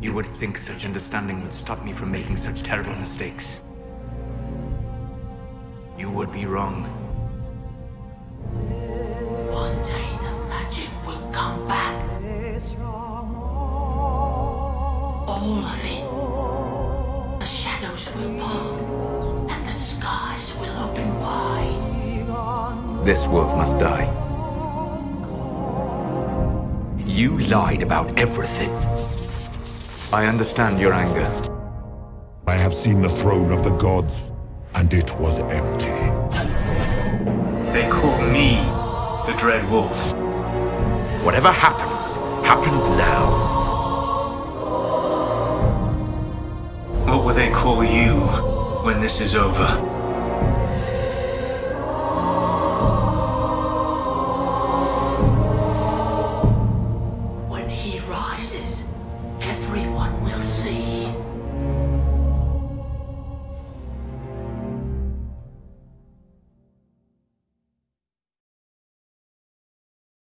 You would think such understanding would stop me from making such terrible mistakes. You would be wrong. One day the magic will come back. All of it. The shadows will fall, and the skies will open wide. This world must die. You lied about everything. I understand your anger. I have seen the throne of the gods, and it was empty. They call me the Dreadwolf. Whatever happens, happens now. What will they call you when this is over? When he rises, everyone will see.